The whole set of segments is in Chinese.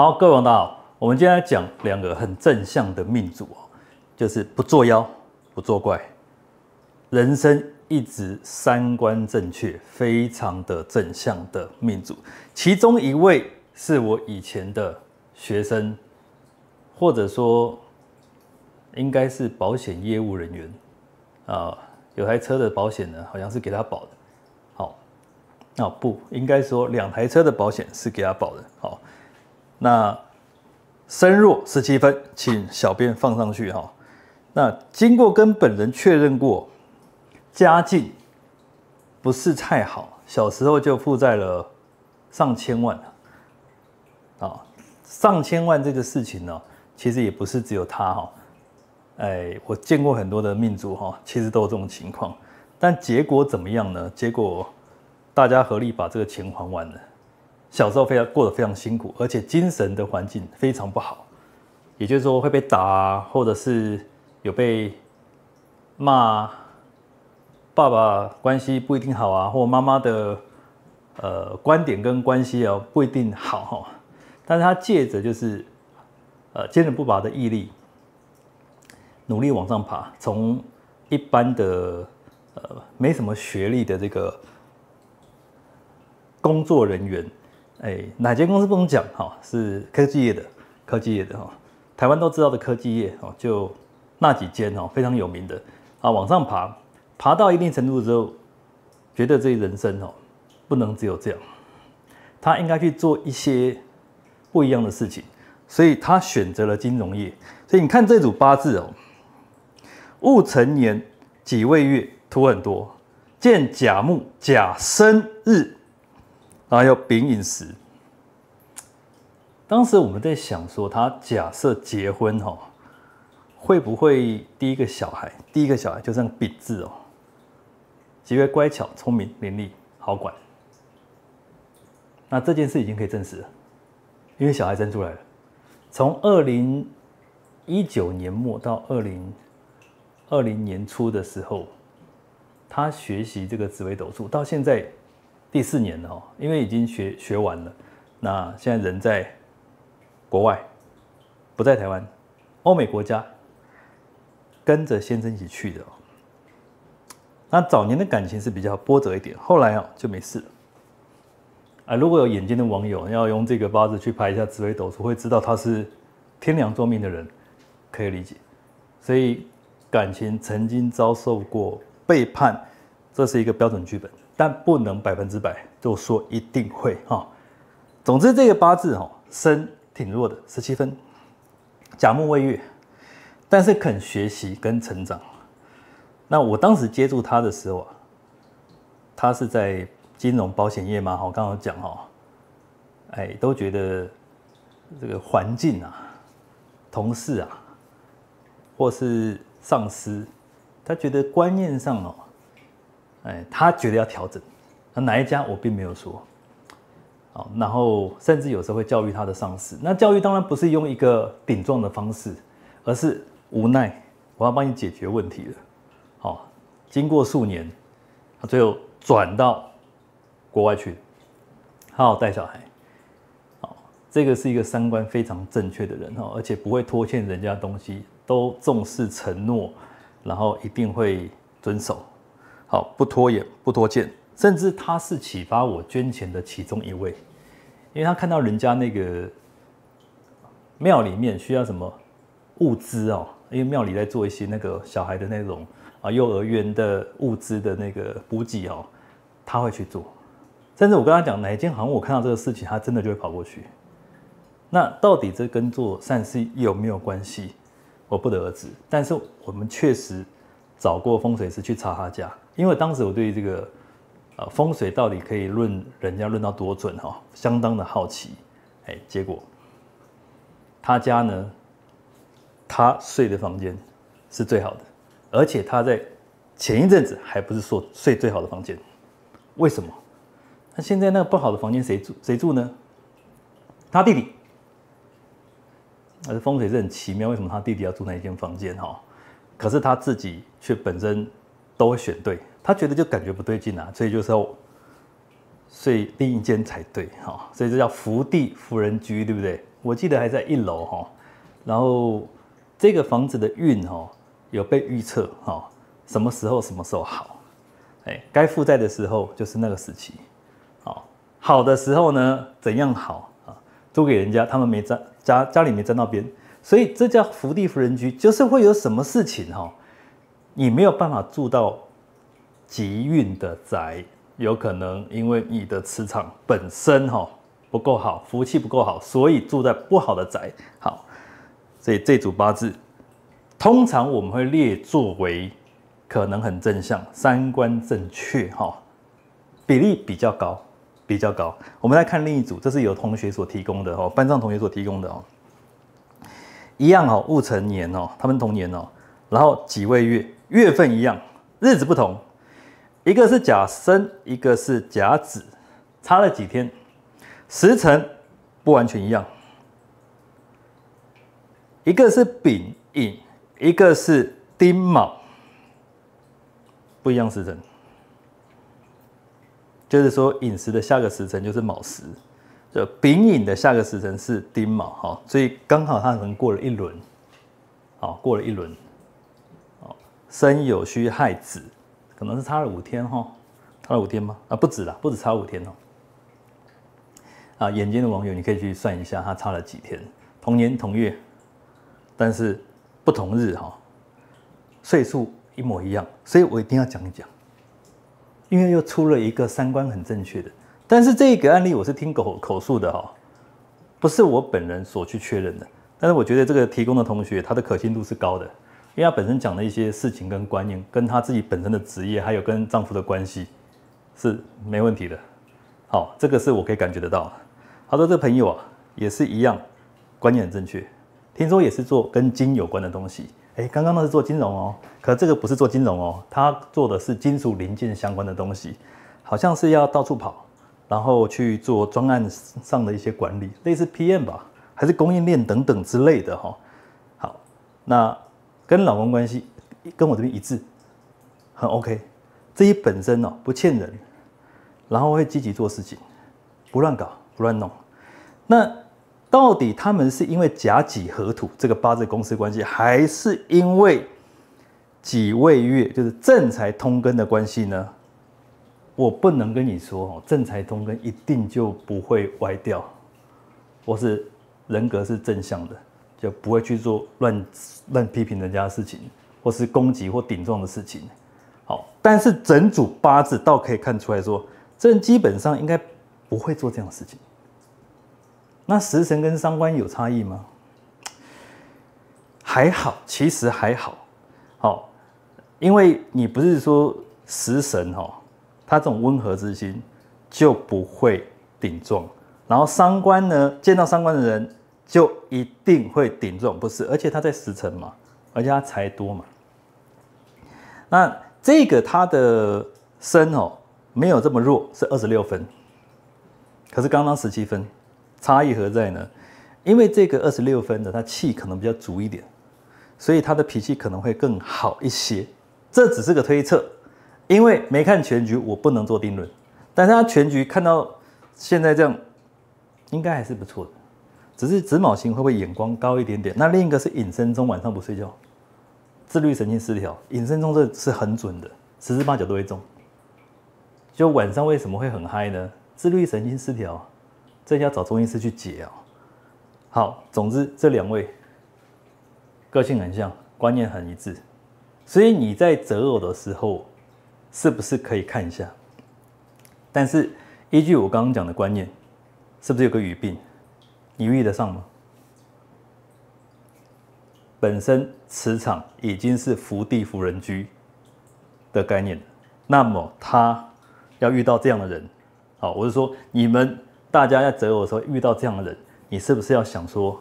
好，各位网友好，我们今天来讲两个很正向的命主哦，就是不作妖，不作怪，人生一直三观正确，非常的正向的命主。其中一位是我以前的学生，或者说应该是保险业务人员啊，有台车的保险呢，好像是给他保的。 哦，不应该说两台车的保险是给他保的。好，那身弱17分，请小编放上去哈。那经过跟本人确认过，家境不是太好，小时候就负债了上千万啊，上千万这个事情呢，其实也不是只有他哈。哎，我见过很多的命主哈，其实都有这种情况，但结果怎么样呢？结果 大家合力把这个钱还完了。小时候非常过得非常辛苦，而且精神的环境非常不好，也就是说会被打啊，或者是有被骂。爸爸关系不一定好啊，或妈妈的观点跟关系啊不一定好哈。但是他借着就是坚韧不拔的毅力，努力往上爬，从一般的没什么学历的这个 工作人员，哎，哪间公司不能讲哈？是科技业的，科技业的哈，台湾都知道的科技业哦，就那几间哦，非常有名的啊。往上爬，爬到一定程度之后，觉得这人生哦，不能只有这样，他应该去做一些不一样的事情，所以他选择了金融业。所以你看这组八字哦，戊辰年己未月，土很多，见甲木、甲申日。 然后又丙寅时，当时我们在想说，他假设结婚哈，会不会第一个小孩，就像丙字哦，极为乖巧、聪明、伶俐、好管。那这件事已经可以证实了，因为小孩生出来了。从2019年末到2020年初的时候，他学习这个紫微斗数，到现在 第四年了哦，因为已经学完了，那现在人在国外，不在台湾，欧美国家，跟着先生一起去的哦。那早年的感情是比较波折一点，后来哦就没事了。啊，如果有眼尖的网友要用这个八字去拍一下紫微斗数，会知道他是天梁坐命的人，可以理解。所以感情曾经遭受过背叛，这是一个标准剧本。 但不能100%就说一定会哈。总之，这个八字哈，身挺弱的，17分，甲木未月，但是肯学习跟成长。那我当时接触他的时候啊，他是在金融保险业嘛，哈，刚刚讲哈，哎，都觉得这个环境啊、同事啊，或是上司，他觉得观念上哦。 哎，他觉得要调整，那哪一家我并没有说。好，然后甚至有时候会教育他的上司。那教育当然不是用一个顶撞的方式，而是无奈，我要帮你解决问题了。好，经过数年，他最后转到国外去，好好带小孩。好，这个是一个三观非常正确的人哦，而且不会拖欠人家的东西，都重视承诺，然后一定会遵守。 好，不拖延，不拖欠，甚至他是启发我捐钱的其中一位，因为他看到人家那个庙里面需要什么物资哦，因为庙里在做一些那个小孩的那种啊幼儿园的物资的那个补给哦，他会去做，甚至我跟他讲哪一间好像我看到这个事情，他真的就会跑过去。那到底这跟做善事有没有关系，我不得而知，但是我们确实 找过风水师去查他家，因为当时我对这个风水到底可以论人家论到多准哈、哦，相当的好奇。哎，结果他家呢，他睡的房间是最好的，而且他在前一阵子还不是说睡最好的房间，为什么？那现在那个不好的房间谁住？谁住呢？他弟弟。而风水是很奇妙，为什么他弟弟要住那一间房间哈、哦？ 可是他自己却本身都会选对，他觉得就感觉不对劲啊，所以就是要睡另一间才对哈，所以这叫福地福人居，对不对？我记得还在1楼哈。然后这个房子的运哈有被预测哈，什么时候好？哎，该负债的时候就是那个时期，好的时候呢怎样好啊？租给人家，他们没沾家里没沾到边，所以这叫福地福人居，就是会有什么事情哈，你没有办法住到吉运的宅。 有可能因为你的磁场本身哈不够好，福气不够好，所以住在不好的宅。好，所以这组八字通常我们会列作为可能很正向、三观正确哈，比例比较高，比较高。我们来看另一组，这是由同学所提供的哦，班上同学所提供的哦，一样哦，戊辰年哦，他们同年哦，然后己未月，月份一样，日子不同。 一个是甲申，一个是甲子，差了几天，时辰不完全一样。一个是丙寅，一个是丁卯，不一样时辰。就是说寅时的下个时辰就是卯时，就丙寅的下个时辰是丁卯，哈，所以刚好它可能过了一轮，好，过了一轮，好，申酉戌亥子。 可能是差了5天哈，差了5天吗？啊，不止啦，不止差5天哦。啊，眼尖的网友，你可以去算一下，它差了几天？同年同月，但是不同日哈，岁数一模一样，所以我一定要讲一讲，因为又出了一个三观很正确的。但是这个案例我是听口述的哈，不是我本人所去确认的。但是我觉得这个提供的同学，他的可信度是高的。 因为他本身讲的一些事情跟观念，跟他自己本身的职业，还有跟丈夫的关系，是没问题的。好，这个是我可以感觉得到。他说这朋友啊，也是一样，观念很正确。听说也是做跟金有关的东西。哎，刚刚那是做金融哦，可这个不是做金融哦，他做的是金属零件相关的东西，好像是要到处跑，然后去做专案上的一些管理，类似 PM 吧，还是供应链等等之类的哈。好，那。 跟老公关系跟我这边一致，很 OK， 自己本身哦不欠人，然后会积极做事情，不乱搞不乱弄。那到底他们是因为甲己合土这个八字公司关系，还是因为己未月就是正财通根的关系呢？我不能跟你说哦，正财通根一定就不会歪掉，或是人格是正向的。 就不会去做乱批评人家的事情，或是攻击或顶撞的事情。好，但是整组八字倒可以看出来说，这人基本上应该不会做这样的事情。那食神跟伤官有差异吗？还好，其实还好。好，因为你不是说食神哈，他这种温和之心就不会顶撞，然后伤官呢，见到伤官的人。 就一定会顶撞，不是？而且他在时辰嘛，而且他财多嘛。那这个他的身哦，没有这么弱，是26分，可是刚刚17分，差异何在呢？因为这个26分的他气可能比较足一点，所以他的脾气可能会更好一些。这只是个推测，因为没看全局，我不能做定论。但是他全局看到现在这样，应该还是不错的。 只是子卯型会不会眼光高一点点？那另一个是寅申冲晚上不睡觉，自律神经失调。寅申冲这是很准的，10至8、9都会中。就晚上为什么会很嗨呢？自律神经失调，这要找中医师去解啊。好，总之这2位个性很像，观念很一致，所以你在择偶的时候是不是可以看一下？但是依据我刚刚讲的观念，是不是有个语病？ 你遇得上吗？本身磁场已经是福地福人居的概念，那么他要遇到这样的人，好，我是说你们大家要择偶的时候遇到这样的人，你是不是要想说，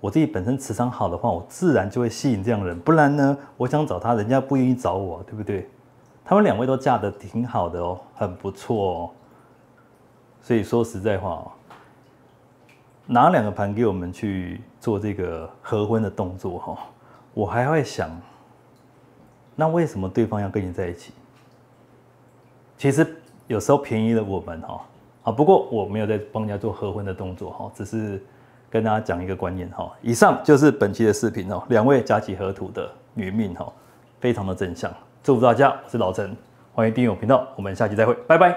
我自己本身磁场好的话，我自然就会吸引这样的人，不然呢，我想找他，人家不愿意找我，对不对？他们2位都嫁得挺好的哦，很不错哦，所以说实在话哦。 拿2个盘给我们去做这个合婚的动作哈，我还会想，那为什么对方要跟你在一起？其实有时候便宜了我们哈，啊。不过我没有在帮人家做合婚的动作哈，只是跟大家讲一个观念哈。以上就是本期的视频哦，两位甲己合土的女命哈，非常的正向。祝福大家，我是老陈，欢迎订阅我频道，我们下期再会，拜拜。